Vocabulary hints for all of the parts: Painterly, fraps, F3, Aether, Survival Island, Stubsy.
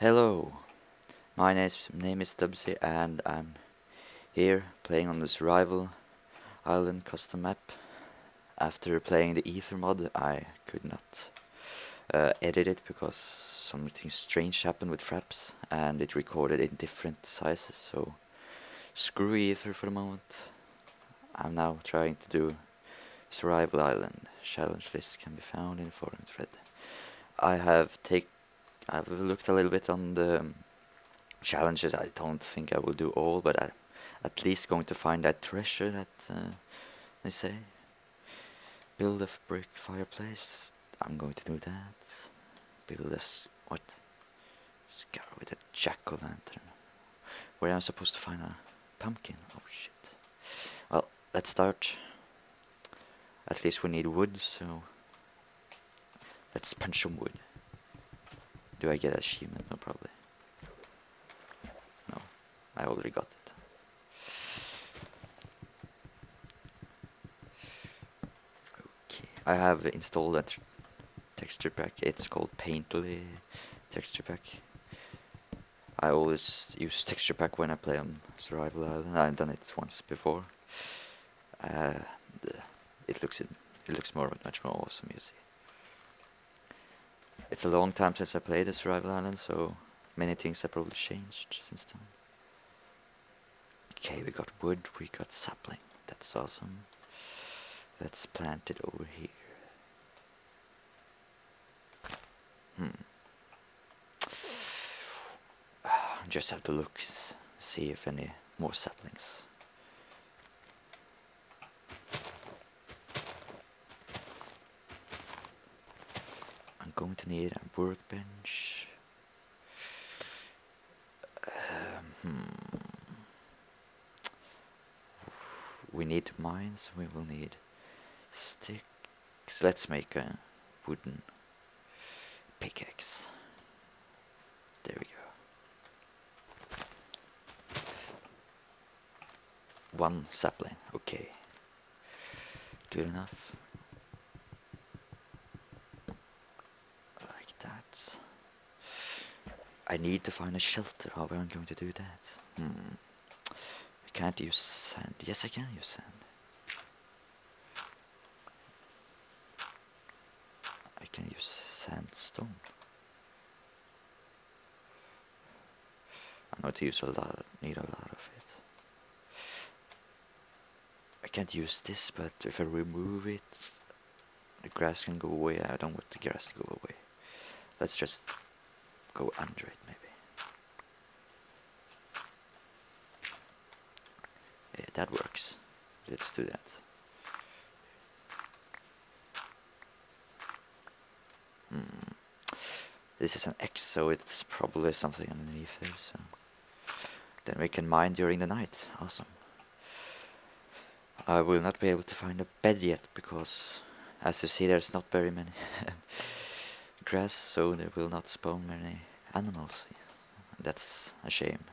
Hello, my name is Stubsy and I'm here playing on the Survival Island custom map. After playing the Aether mod, I could not edit it because something strange happened with fraps and it recorded in different sizes, so screw Aether for the moment. I'm now trying to do Survival Island. Challenge list can be found in forum thread. I've looked a little bit on the challenges. I don't think I will do all, but I'm at least going to find that treasure that they say. Build a brick fireplace. I'm going to do that. Build a what? Scar with a jack-o'-lantern. Where I'm supposed to find a pumpkin. Oh shit. Well, let's start. At least we need wood, so let's punch some wood. Do I get achievement? No, probably. No, I already got it. Okay, I have installed a texture pack. It's called Painterly texture pack. I always use texture pack when I play on Survival Island. I've done it once before. It looks much more awesome, you see. It's a long time since I played the Survival Island, so many things have probably changed since then. Okay, we got wood, we got sapling. That's awesome. Let's plant it over here. Just have to look, see if any more saplings. Going to need a workbench. We need mines, we will need sticks. Let's make a wooden pickaxe. There we go. One sapling, okay. Good enough. I need to find a shelter. How am I going to do that? I can't use sand. Yes, I can use sand. I can use sandstone. I'm going to use need a lot of it. I can't use this, but if I remove it, the grass can go away. I don't want the grass to go away. Let's just go under it, maybe. Yeah, that works. Let's do that. This is an X, so it's probably something underneath there. So then we can mine during the night. Awesome. I will not be able to find a bed yet because, as you see, there's not very many. Grass, so there will not spawn many animals. That's a shame.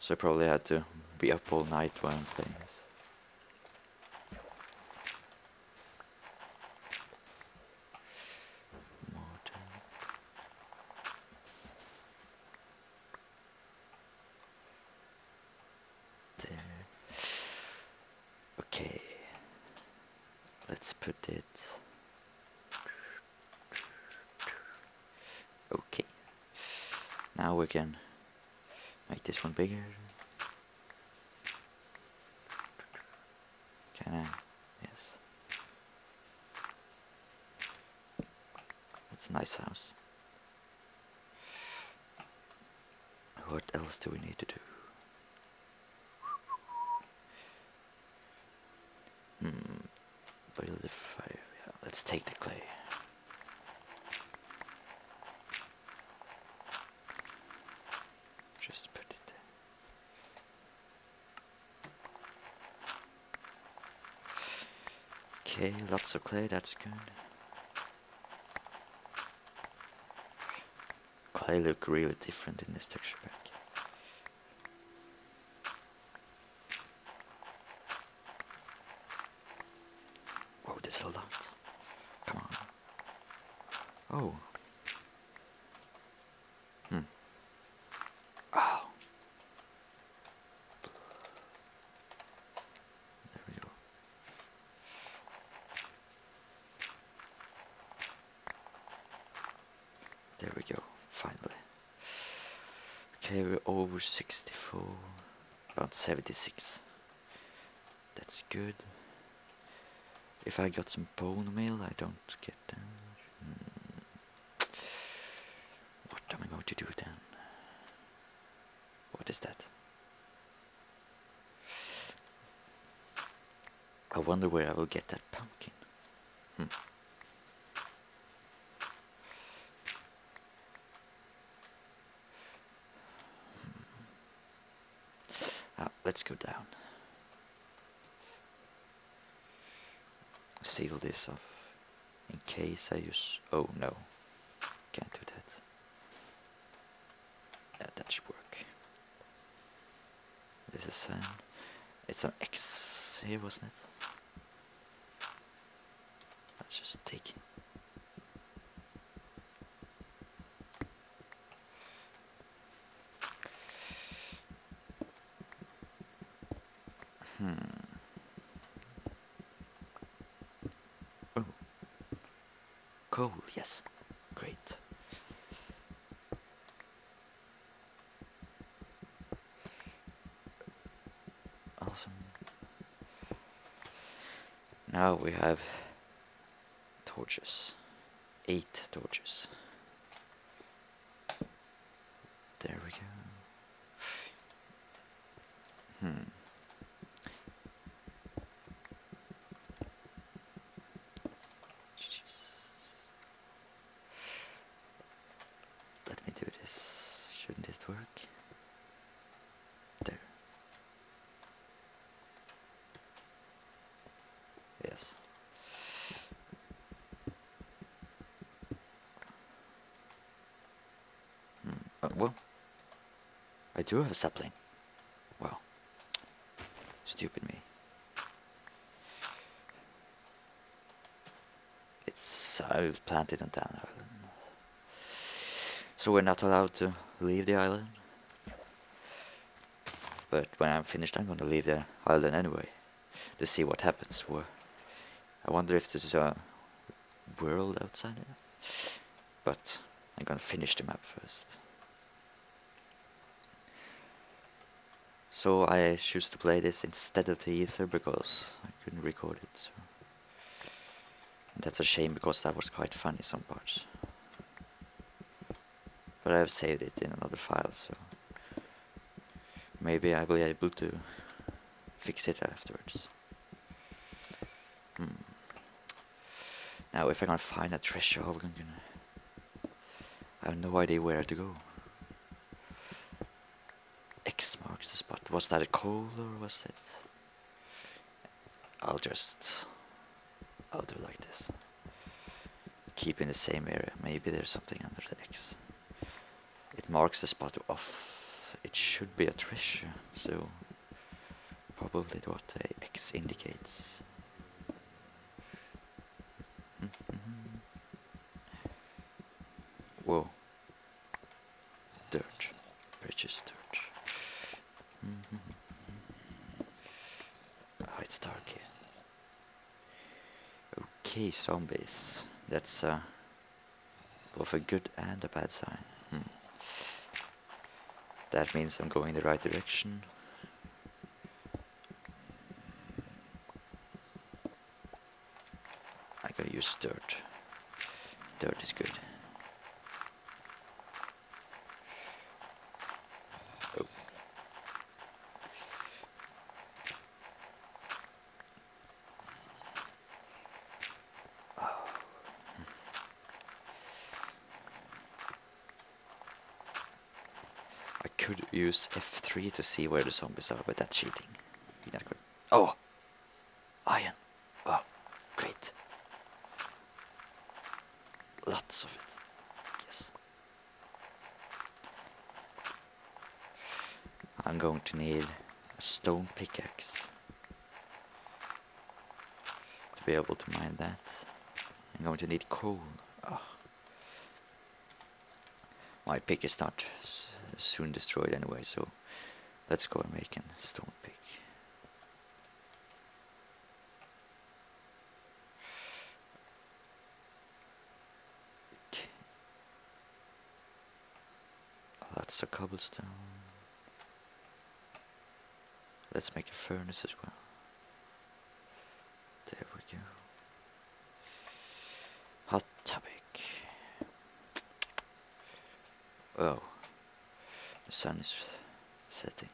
So I probably had to be up all night while I'm playing this. There. Okay. Let's put it. Okay, now we can make this one bigger. Can I? Yes. That's a nice house. What else do we need to do? Build the fire. Yeah, let's take the clay. Just put it there. Okay, lots of clay, that's good. Clay look really different in this texture pack. Whoa, that's a lot. Come on. Oh. There we go, finally. Okay, we're over 64, about 76. That's good. If I got some bone meal, I don't get them. What am I going to do then? What is that? I wonder where I will get that pumpkin. Let's go down. Seal this off in case I use... oh no, can't do that. That should work. This is an... it's an X here, wasn't it? Let's just take it. Coal, yes, great. Awesome. Now we have torches, 8 torches. There we go. Well, I do have a sapling. Wow. Stupid me. It's... I planted on that island. So we're not allowed to leave the island. But when I'm finished, I'm gonna leave the island anyway. To see what happens. I wonder if there's a world outside there. But I'm gonna finish the map first. So I choose to play this instead of the Aether because I couldn't record it. So. And that's a shame because that was quite funny some parts. But I have saved it in another file, so maybe I will be able to fix it afterwards. Now if I'm gonna find a treasure, I'm gonna... I have no idea where to go. Marks the spot. Was that a coal or was it? I'll do like this. Keep in the same area. Maybe there's something under the X. It marks the spot off. It should be a treasure, so probably what the X indicates. Whoa. Dirt. Purchase dirt. It's dark here. Okay, zombies. That's both a good and a bad sign. That means I'm going the right direction. I gotta use dirt. Dirt is good. Could use F3 to see where the zombies are, but that's cheating. Oh! Iron! Oh, great. Lots of it. Yes. I'm going to need a stone pickaxe to be able to mine that. I'm going to need coal. Oh. My pick is not soon destroyed anyway, so let's go and make a stone pick. Okay. Lots of cobblestone. Let's make a furnace as well. There we go. Hot topic. Oh, the sun is setting.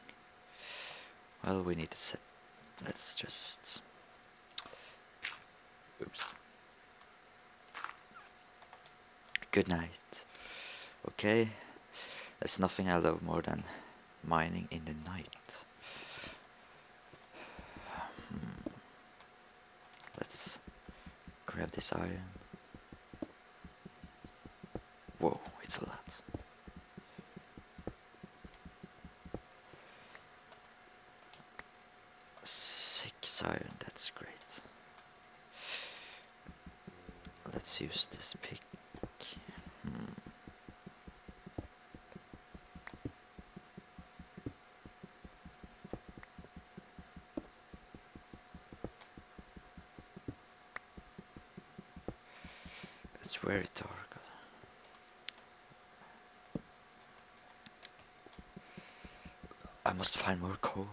Well, we need to set. Let's just. Oops. Good night. Okay, there's nothing I love more than mining in the night. Let's grab this iron. Whoa, it's a lot. Six iron, that's great. Let's use this pick. It's very dark. I must find more coal.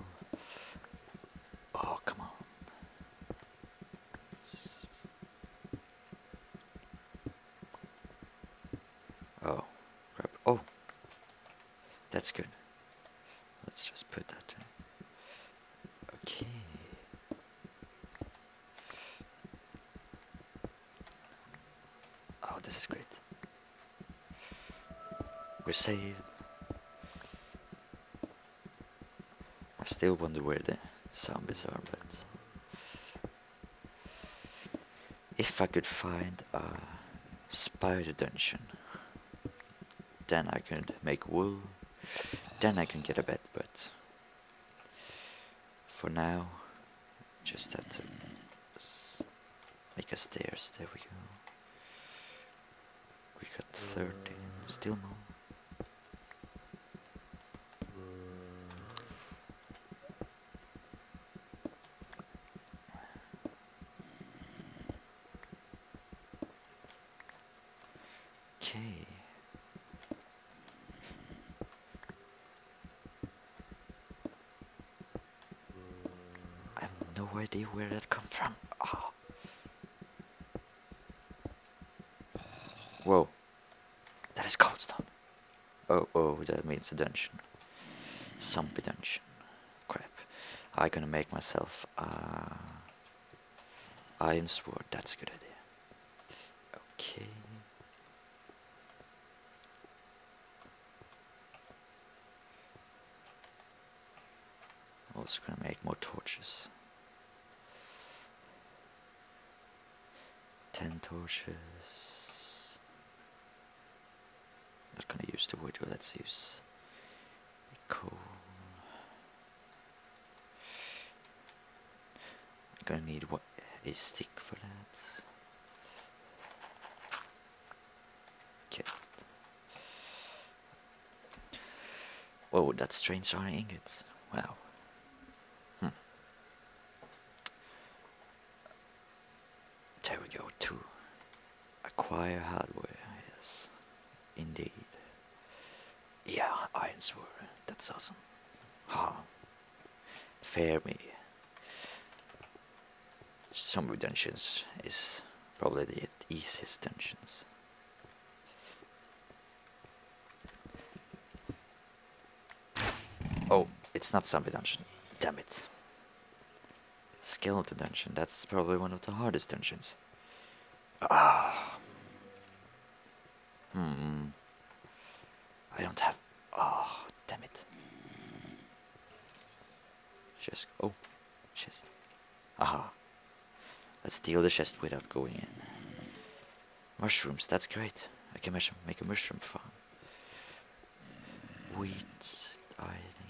Oh, come on. Oh, crap. Oh, that's good. Let's just put that in. Okay. Oh, this is great. We're saved. I still wonder where the zombies are, but if I could find a spider dungeon, then I could make wool, then I can get a bed, but for now, just have to make a stairs. There we go. We got 30, still more. Okay. I have no idea where that come from. Oh. Whoa, that is cobblestone. Oh, oh, that means a dungeon. Zombie dungeon. Crap. I'm gonna make myself a iron sword. That's a good idea. Okay. I'm also gonna make more torches. 10 torches. Not gonna use the wood, let's use coal. I'm gonna need what, a stick for that. Okay. Whoa, that's strange iron ingots. Wow. There we go, 2. Acquire hardware, yes. Indeed. Yeah, iron sword. That's awesome. Ha. Fair me. Zombie dungeons is probably the easiest dungeons. Oh, it's not zombie dungeon. Damn it. Skeleton dungeon. That's probably one of the hardest dungeons. Ah. I don't have. Oh, damn it. Just. Oh, chest. Aha. Let's steal the chest without going in. Mushrooms, that's great. I can make a mushroom farm. Wheat, iron.